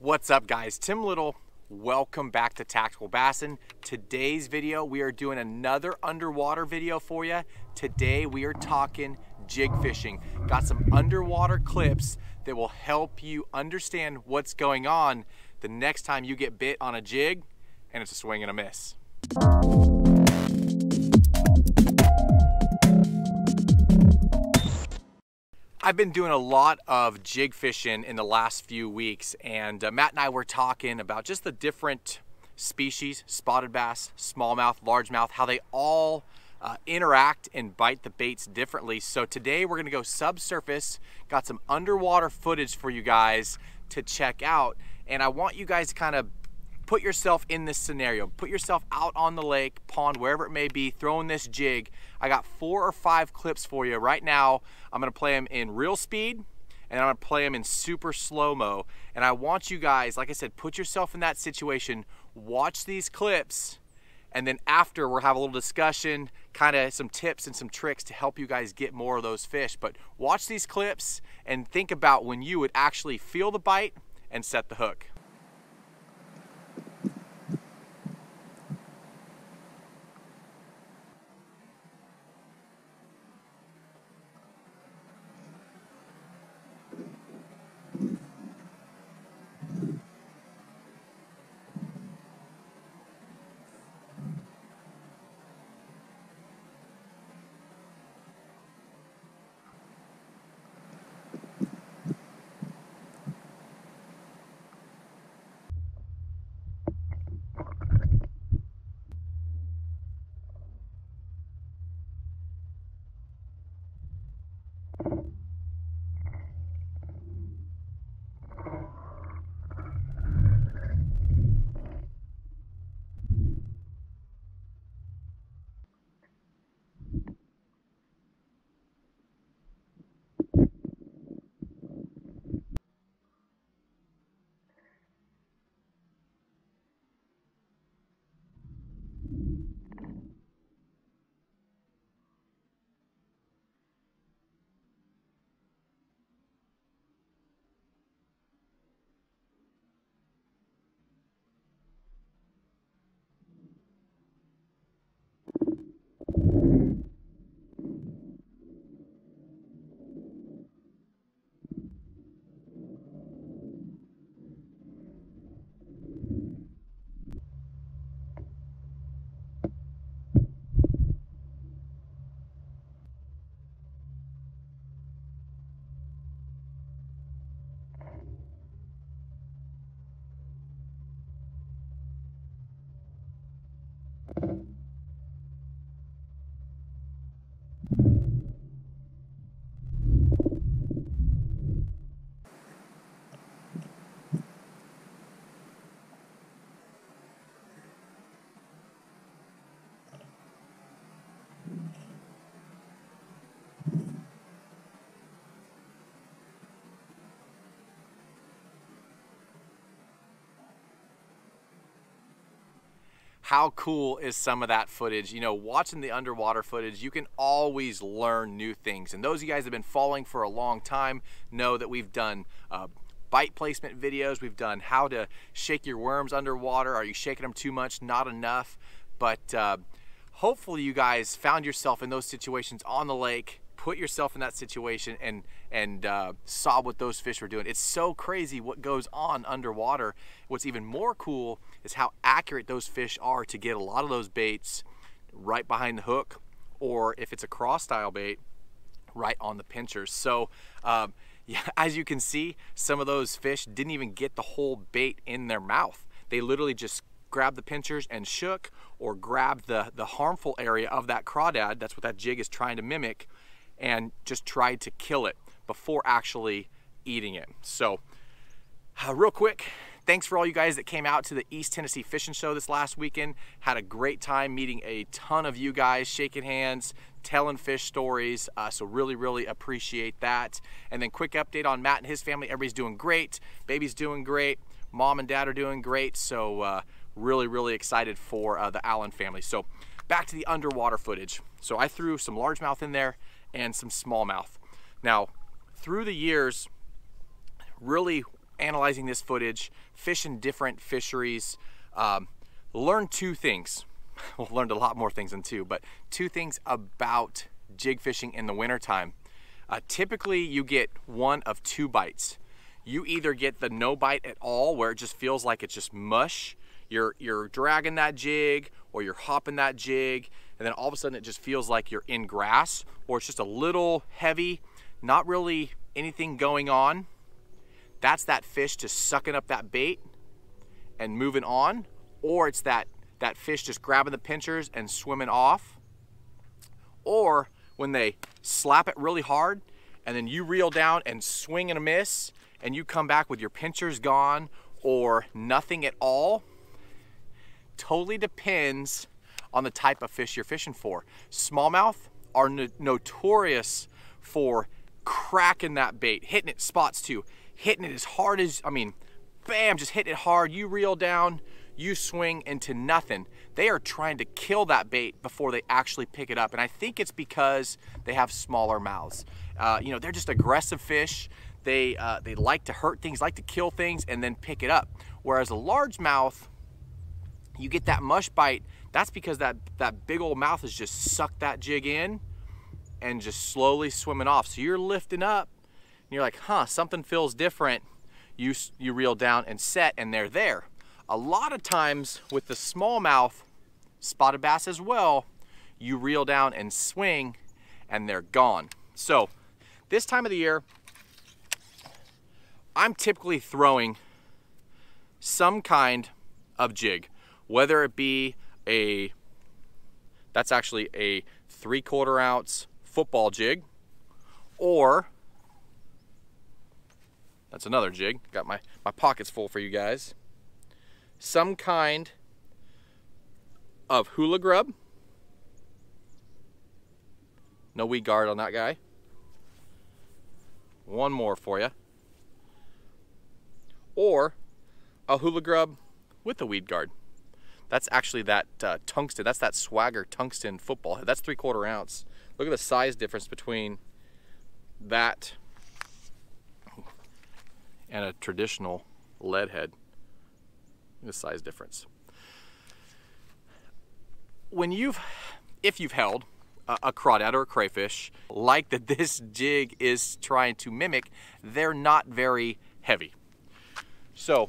What's up guys, Tim Little. Welcome back to Tactical Bassin. Today's video, we are doing another underwater video for you. Today we are talking jig fishing. Got some underwater clips that will help you understand what's going on the next time you get bit on a jig and it's a swing and a miss. I've been doing a lot of jig fishing in the last few weeks, and Matt and I were talking about just the different species, spotted bass, smallmouth, largemouth, how they all interact and bite the baits differently. So today we're gonna go subsurface, got some underwater footage for you guys to check out, and I want you guys to kind of put yourself in this scenario. Put yourself out on the lake, pond, wherever it may be, throwing this jig. I got 4 or 5 clips for you right now. I'm gonna play them in real speed and I'm gonna play them in super slow-mo. And I want you guys, like I said, put yourself in that situation, watch these clips, and then after we'll have a little discussion, kind of some tips and some tricks to help you guys get more of those fish. But watch these clips and think about when you would actually feel the bite and set the hook. How cool is some of that footage? You know, watching the underwater footage, you can always learn new things. And those of you guys that have been following for a long time know that we've done bite placement videos. We've done how to shake your worms underwater. Are you shaking them too much? Not enough. But hopefully you guys found yourself in those situations on the lake, put yourself in that situation and saw what those fish were doing. It's so crazy what goes on underwater. What's even more cool is how accurate those fish are to get a lot of those baits right behind the hook, or if it's a cross style bait, right on the pinchers. So yeah, as you can see, some of those fish didn't even get the whole bait in their mouth. They literally just grabbed the pinchers and shook, or grabbed the harmful area of that crawdad. That's what that jig is trying to mimic, and just tried to kill it before actually eating it. So real quick, thanks for all you guys that came out to the East Tennessee Fishing Show this last weekend. Had a great time meeting a ton of you guys, shaking hands, telling fish stories. So really appreciate that. And then quick update on Matt and his family. Everybody's doing great. Baby's doing great. Mom and dad are doing great. So really excited for the Allen family. So back to the underwater footage. So I threw some largemouth in there and some smallmouth. Now, through the years, really analyzing this footage, fish in different fisheries, learn two things. Well, learned a lot more things than two, but two things about jig fishing in the wintertime. Typically, you get one of two bites. You either get the no bite at all, where it just feels like it's just mush. You're dragging that jig, or you're hopping that jig, and then all of a sudden it just feels like you're in grass, or it's just a little heavy, not really anything going on. That's that fish just sucking up that bait and moving on, or it's that fish just grabbing the pinchers and swimming off. Or when they slap it really hard and then you reel down and swing and a miss, and you come back with your pinchers gone or nothing at all. Totally depends on the type of fish you're fishing for. Smallmouth are notorious for cracking that bait, hitting it spots too, hitting it as hard as, I mean, bam, just hitting it hard. You reel down, you swing into nothing. They are trying to kill that bait before they actually pick it up. And I think it's because they have smaller mouths. You know, they're just aggressive fish. They like to hurt things, like to kill things, and then pick it up. Whereas a largemouth, you get that mush bite, that's because that big old mouth has just sucked that jig in and just slowly swimming off. So you're lifting up and you're like, huh, something feels different. You reel down and set, and they're there. A lot of times with the smallmouth, spotted bass as well, you reel down and swing and they're gone. So this time of the year, I'm typically throwing some kind of jig, whether it be that's actually a 3/4 ounce football jig, or that's another jig. Got my pockets full for you guys. Some kind of hula grub. No weed guard on that guy. One more for you. Or a hula grub with a weed guard. That's actually that tungsten, that's that Swagger tungsten football. That's 3/4 ounce. Look at the size difference between that and a traditional lead head. The size difference. When if you've held a crawdad or a crayfish like that this jig is trying to mimic, they're not very heavy. So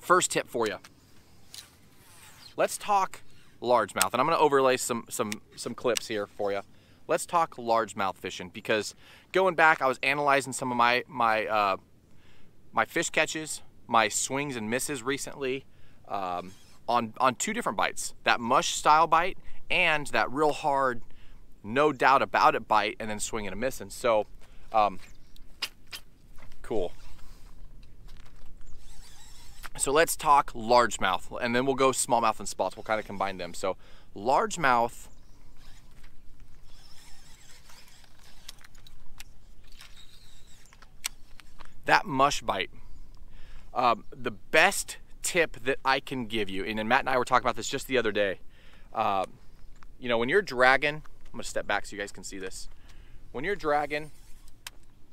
first tip for you. Let's talk largemouth, and I'm going to overlay some clips here for you. Let's talk largemouth fishing, because going back, I was analyzing some of my fish catches, my swings and misses recently on two different bites: that mush style bite and that real hard, no doubt about it bite, and then swing and a miss. And so, cool. So let's talk largemouth, and then we'll go smallmouth and spots. We'll kind of combine them. So largemouth, that mush bite. The best tip that I can give you, and Matt and I were talking about this just the other day. You know, when you're dragging, I'm gonna step back so you guys can see this. When you're dragging,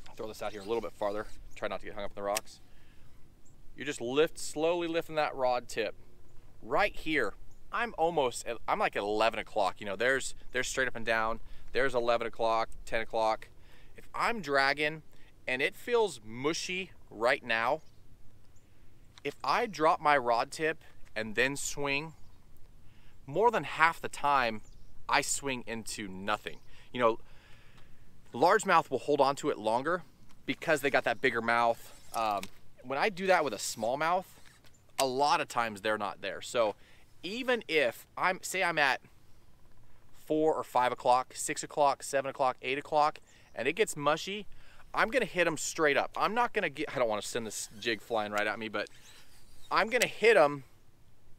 I'll throw this out here a little bit farther. Try not to get hung up in the rocks. You just slowly lifting that rod tip. Right here, I'm like at 11 o'clock. You know, there's straight up and down. There's 11 o'clock, 10 o'clock. If I'm dragging and it feels mushy right now, if I drop my rod tip and then swing, more than half the time, I swing into nothing. You know, largemouth will hold on to it longer because they got that bigger mouth. When I do that with a smallmouth, a lot of times they're not there. So even if say I'm at 4 or 5 o'clock, 6 o'clock, 7 o'clock, 8 o'clock, and it gets mushy, I'm gonna hit them straight up. I'm not gonna I don't wanna send this jig flying right at me, but I'm gonna hit them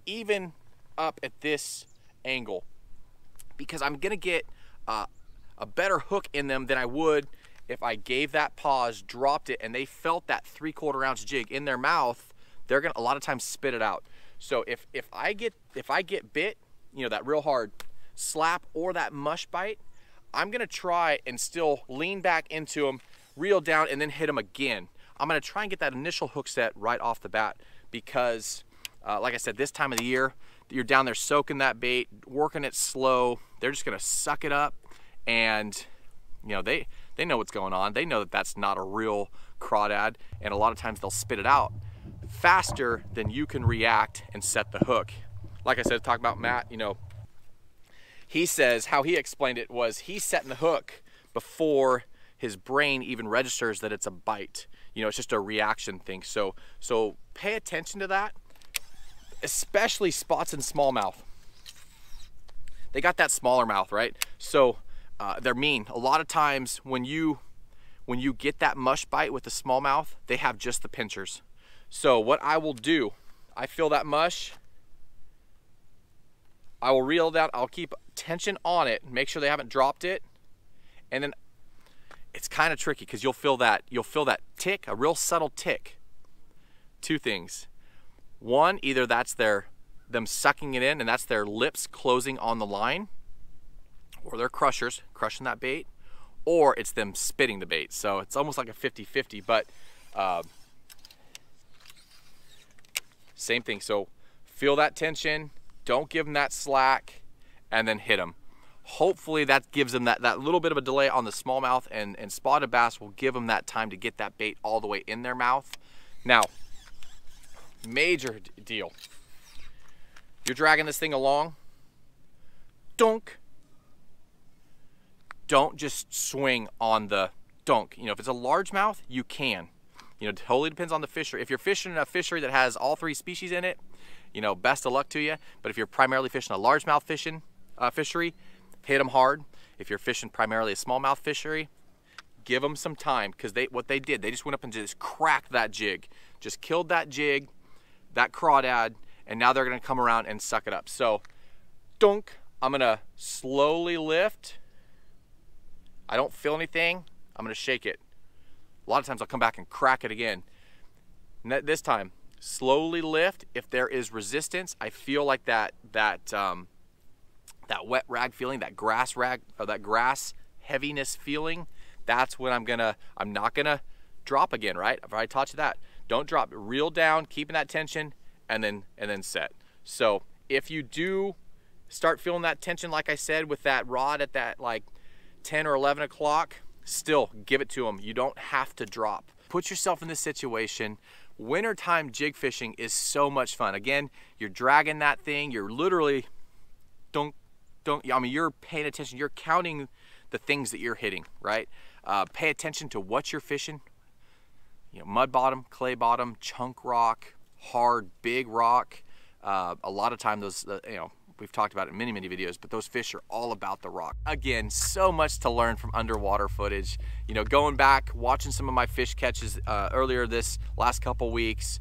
even up at this angle, because I'm gonna get a better hook in them than I would if I gave that pause, dropped it, and they felt that 3/4 ounce jig in their mouth. They're gonna a lot of times spit it out. So if I get bit, you know, that real hard slap or that mush bite, I'm gonna try and still lean back into them, reel down, and then hit them again. I'm gonna try and get that initial hook set right off the bat because like I said, this time of the year, you're down there soaking that bait, working it slow. They're just gonna suck it up, and you know, they know what's going on. They know that that's not a real crawdad, and a lot of times they'll spit it out faster than you can react and set the hook. Like I said, talk about Matt, you know, he says how he explained it was he's setting the hook before his brain even registers that it's a bite. You know, it's just a reaction thing. So pay attention to that, especially spots in smallmouth. They got that smaller mouth, right? So they're mean. A lot of times when you get that mush bite with the smallmouth, they have just the pinchers. So what I will do, I feel that mush, I will reel it out, I'll keep tension on it, make sure they haven't dropped it, and then it's kind of tricky because you'll feel that tick, a real subtle tick. Two things. One, either that's them sucking it in and that's their lips closing on the line, or their crushers crushing that bait, or it's them spitting the bait. So it's almost like a 50-50, but same thing. So feel that tension, don't give them that slack, and then hit them. Hopefully that gives them that little bit of a delay on the smallmouth, and spotted bass will give them that time to get that bait all the way in their mouth. Now, major deal. You're dragging this thing along. Dunk. Don't just swing on the dunk. You know, if it's a largemouth, you can. You know, it totally depends on the fishery. If you're fishing in a fishery that has all three species in it, you know, best of luck to you. But if you're primarily fishing a largemouth fishery, hit them hard. If you're fishing primarily a smallmouth fishery, give them some time, because what they did, they just went up and just cracked that jig, just killed that jig, that crawdad, and now they're gonna come around and suck it up. So, dunk, I'm gonna slowly lift. I don't feel anything, I'm gonna shake it. A lot of times I'll come back and crack it again. This time, slowly lift. If there is resistance, I feel like that wet rag feeling, that grass rag, or that grass heaviness feeling, that's when I'm not gonna drop again, right? I've already taught you that. Don't drop, reel down, keeping that tension, and then set. So if you do start feeling that tension, like I said, with that rod at that like 10 or 11 o'clock, still give it to them. You don't have to drop. Put yourself in this situation. Wintertime jig fishing is so much fun. Again, you're dragging that thing, you're literally, I mean, you're paying attention, you're counting the things that you're hitting, right? Pay attention to what you're fishing. You know, mud bottom, clay bottom, chunk rock, hard, big rock. A lot of time those, you know, we've talked about it in many, many videos, but those fish are all about the rock. Again, so much to learn from underwater footage. You know, going back, watching some of my fish catches earlier this last couple weeks,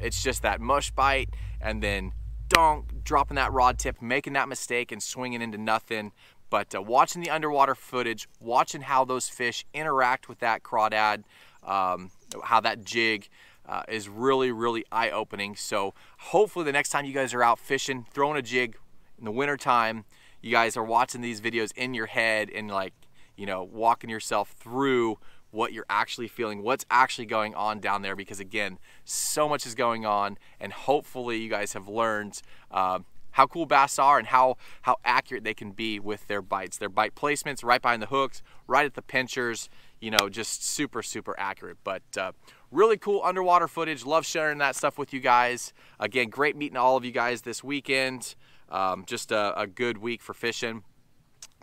it's just that mush bite and then donk, dropping that rod tip, making that mistake and swinging into nothing. But watching the underwater footage, watching how those fish interact with that crawdad, how that jig is really, really eye-opening. So hopefully the next time you guys are out fishing, throwing a jig in the winter time, you guys are watching these videos in your head and, like, you know, walking yourself through what you're actually feeling, what's actually going on down there, because again, so much is going on, and hopefully you guys have learned how cool bass are and how accurate they can be with their bites. Their bite placements, right behind the hooks, right at the pinchers, you know, just super, super accurate. But really cool underwater footage. Love sharing that stuff with you guys. Again, great meeting all of you guys this weekend. Just a good week for fishing.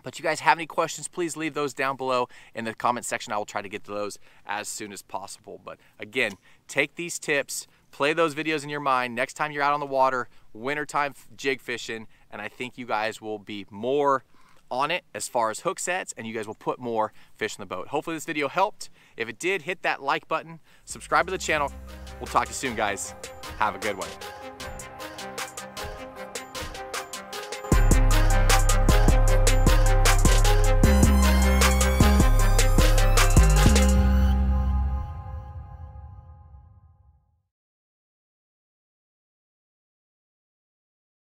But you guys have any questions, please leave those down below in the comment section. I will try to get to those as soon as possible. But again, take these tips, play those videos in your mind next time you're out on the water, wintertime jig fishing, and I think you guys will be more on it as far as hook sets, and you guys will put more fish in the boat. Hopefully this video helped. If it did, hit that like button, subscribe to the channel. We'll talk to you soon, guys. Have a good one.